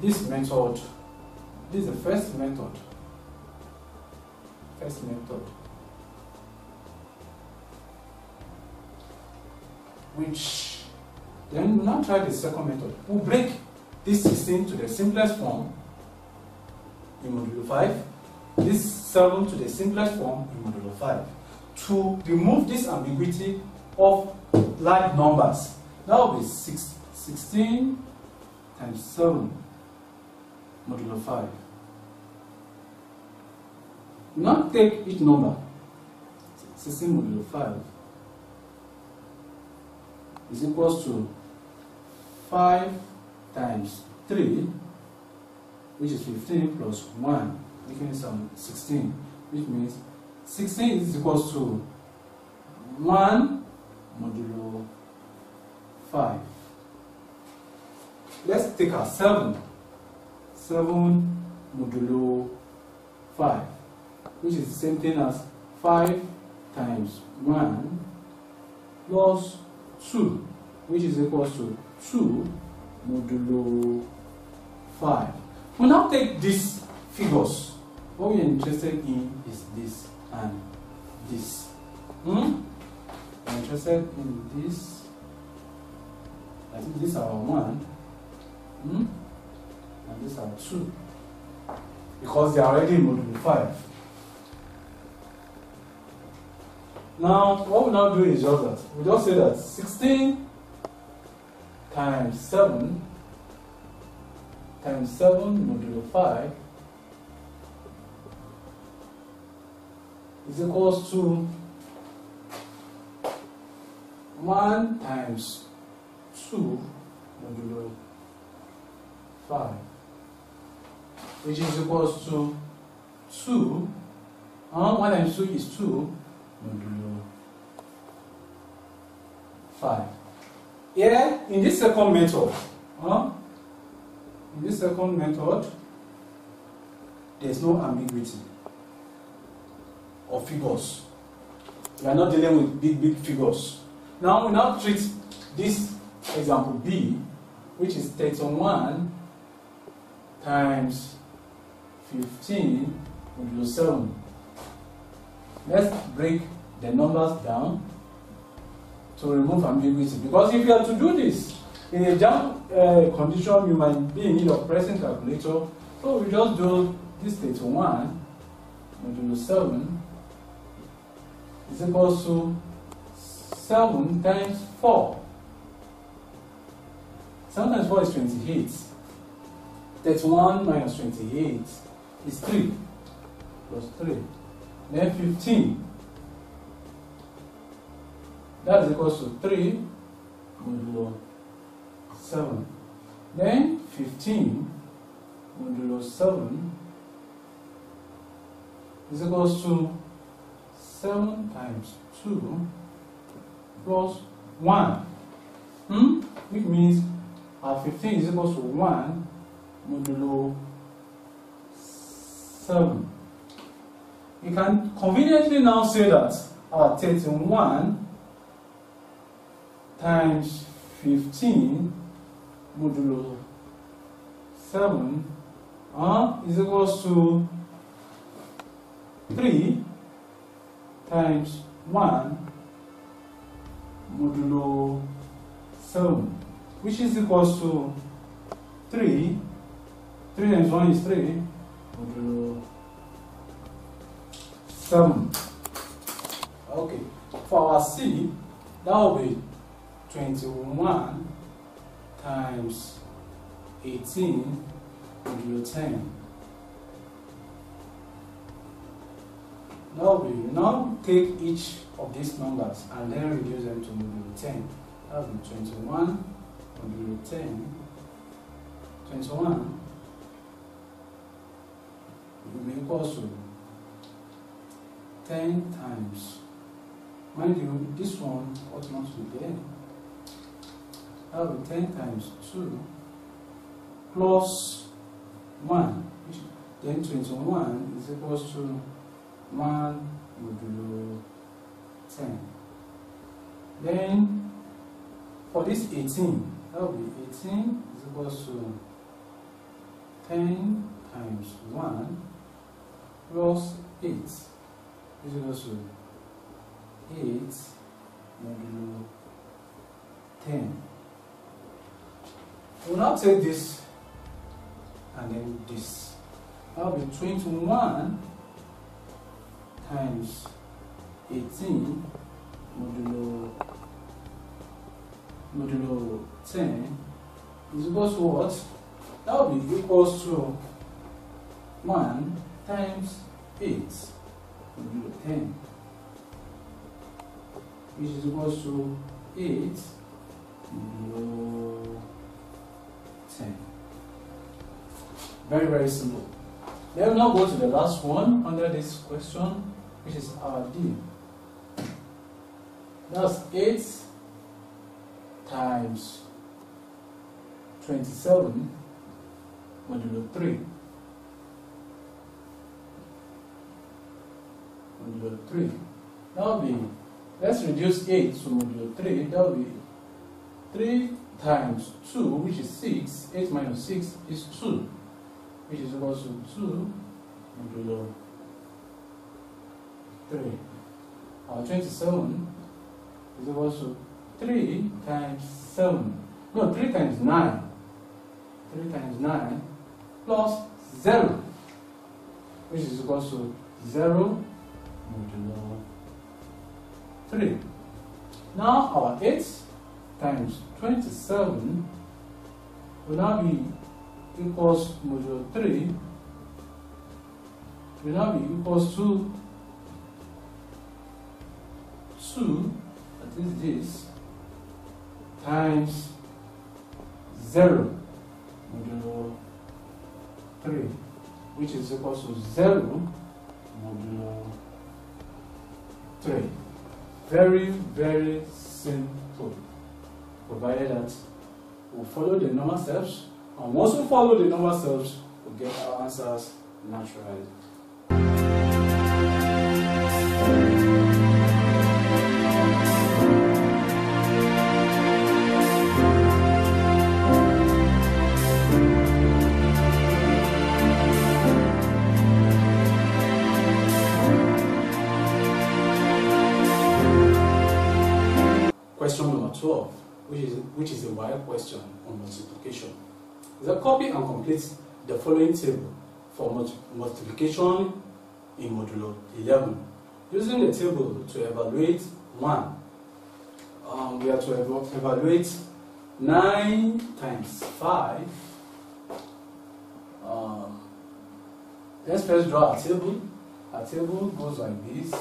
This is the first method. Which then we'll now try the second method. We'll break this 16 to the simplest form in module 5, this 7 to the simplest form in module 5, to remove this ambiguity of large numbers. That will be 16 times 7 modulo 5. Now take each number, 16 modulo 5 is equals to 5 times 3, which is 15 plus 1, making some 16, which means 16 is equals to 1 modulo 5. Let's take our 7 modulo 5, which is the same thing as 5 times 1 plus 2, which is equals to 2 modulo 5. We'll now take these figures. What we are interested in is this and this. We are interested in this. I think these are 1. And these are 2, because they are already in modulo 5. Now, what we now do is just that. We just say that 16 times 7 modulo 5 is equals to 1 times 2 modulo 5, which is equals to 2, 1 times 2 is 2 modulo 5. Here, in this second method, there is no ambiguity of figures. We are not dealing with big figures. Now we now treat this example B, which is 31 times 15 modulo 7. Let's break the numbers down to remove ambiguity, because if you are to do this in a jump condition, you might be in need of pressing calculator. So we just do this 31 modulo 7 is equals to 7 times 4. 7 times 4 is 28. 31 minus 28 is 3 plus 3. Then 15. That is equals to 3 modulo 7. Then 15 modulo 7 is equals to 7 times 2 plus 1. Which means our 15 is equals to 1 modulo 7. You can conveniently now say that our 31 times 15 modulo 7 is equals to 3 times 1 modulo 7, which is equals to 3. 3 times 1 is 3 modulo 7. Okay, for our C, that will be 21 times 18 modulo 10. Now we take each of these numbers and then reduce them to modulo 10. That will be 21 modulo 10. 21 will be equal to 10 times, mind you, this one ought not to be there. That will be 10 times 2 plus 1, then 21 is equals to 1 modulo 10. Then for this 18, that will be 18 is equals to 10 times 1 plus 8 is equal to 8 modulo 10. We'll now take this and then this. That'll be 21 times 18 modulo 10 is equals to what? That will be equals to 1 times 8 modulo 10, which is equals to 8 modulo 10. Very, very simple. Let us now go to the last one under this question, which is our D. That's 8 times 27 modulo 3. Modulo 3. Let's reduce 8 to modulo 3. That will be 3 times 2, which is 6. 8 minus 6 is 2, which is equal to 2 modulo 3. Our 27 is equal to 3 times 7. No, 3 times 9. 3 times 9 plus 0, which is equal to 0 modulo 3. Now our 8 times 27 will now be equals modulo 3. Will now be equals to 2, that is this, times 0 modulo 3, which is equal to 0 modulo 3. Very, very simple, provided that we follow the normal steps, and once we follow the normal steps, we'll get our answers naturally. Question number 12, which is a why question on multiplication. The copy and complete the following table for multiplication in modulo 11, using the table to evaluate 1. We are to evaluate 9 times 5. Let's first draw a table. Our table goes like this.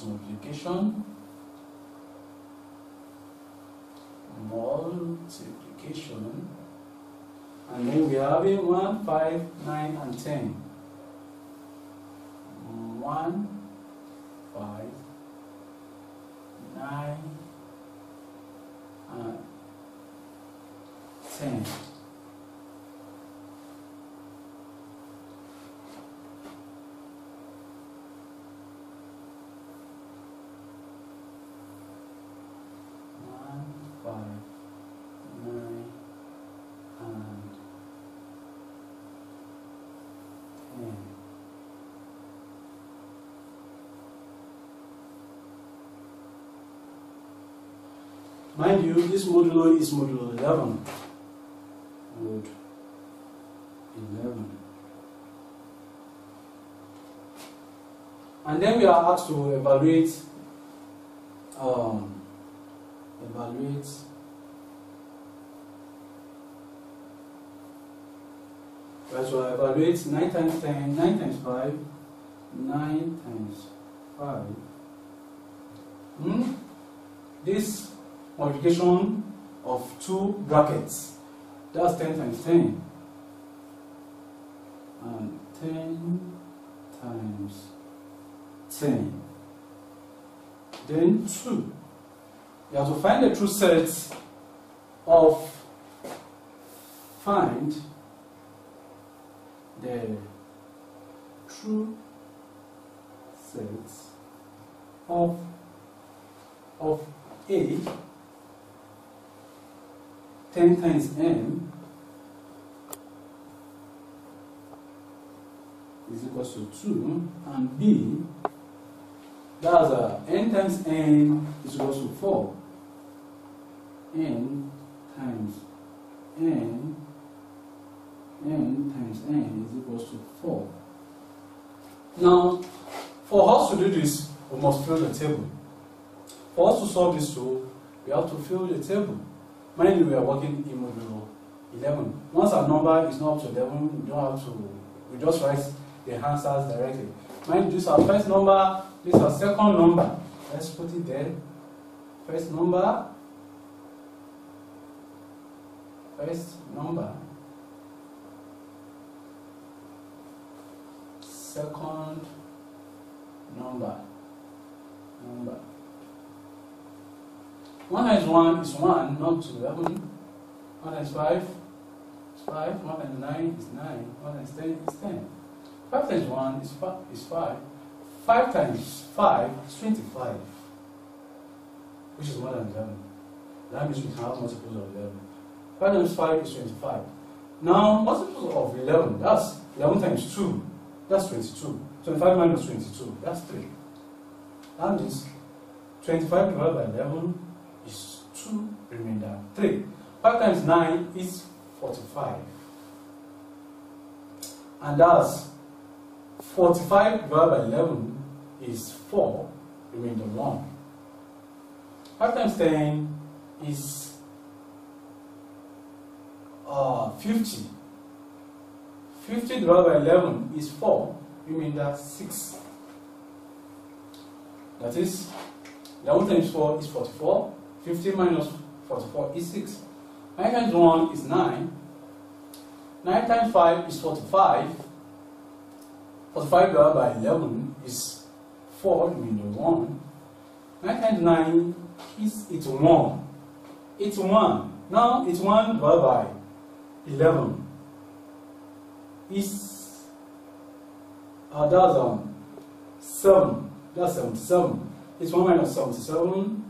Multiplication, and then we are having 1, 5, 9, and 10. 1, 5, 9, and 10. Mind you, this modulo is modulo 11. Mod 11. And then we are asked to evaluate 9 times 10, 9 times 5, 9 times 5. This multiplication of two brackets, that's 10 times 10 and 10 times 10, then 2. You have to find the true set of A 10 times m is equal to 2, and b, that's n times n is equal to 4. N times n, n times n is equal to 4. Now, for us to do this, we must fill the table. For us to solve this too, we have to fill the table. Mainly, we are working in module 11. Once our number is not up to 11, we don't have to. We just write the answers directly. Mind, this is our first number. This is our second number. Let's put it there. First number. First number. Second number. Number. 1 times 1 is 1, not 11. 1 times 5 is 5. 1 times 9 is 9. 1 times 10 is 10. 5 times 1 is 5. 5 times 5 is 25, which is more than 11. That means we can have multiples of 11. 5 times 5 is 25. Now multiples of 11, that's 11 times 2, that's 22. 25 minus 22, that's 3. That means 25 divided by 11. Is 2 remainder 3. 5 times 9 is 45. And thus 45 divided by 11 is 4 remainder 1. 5 times 10 is 50. 50 divided by 11 is 4 remainder 6. That is 11 times 4 is 44. 50 minus 44 is 6. 9 times 1 is 9. 9 times 5 is 45. 45 divided by 11 is 4 remainder 1. 9 times 9 is 81. 81. Now 81 divided by 11 is that's 7. That's 77. It's 1 minus 77.